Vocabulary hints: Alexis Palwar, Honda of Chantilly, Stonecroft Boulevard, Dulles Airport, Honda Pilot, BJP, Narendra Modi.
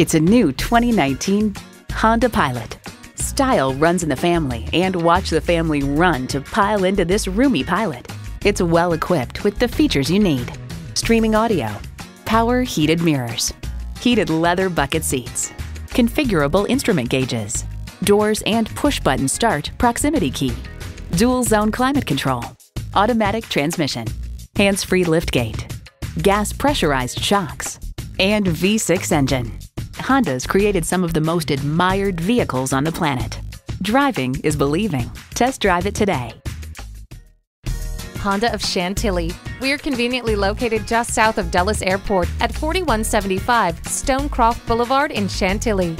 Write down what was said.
It's a new 2019 Honda Pilot. Style runs in the family, and watch the family run to pile into this roomy Pilot. It's well equipped with the features you need: streaming audio, power heated mirrors, heated leather bucket seats, configurable instrument gauges, doors and push-button start proximity key, dual zone climate control, automatic transmission, hands-free liftgate, gas pressurized shocks, and V6 engine. Honda's created some of the most admired vehicles on the planet. Driving is believing. Test drive it today. Honda of Chantilly. We're conveniently located just south of Dulles Airport at 4175 Stonecroft Boulevard in Chantilly.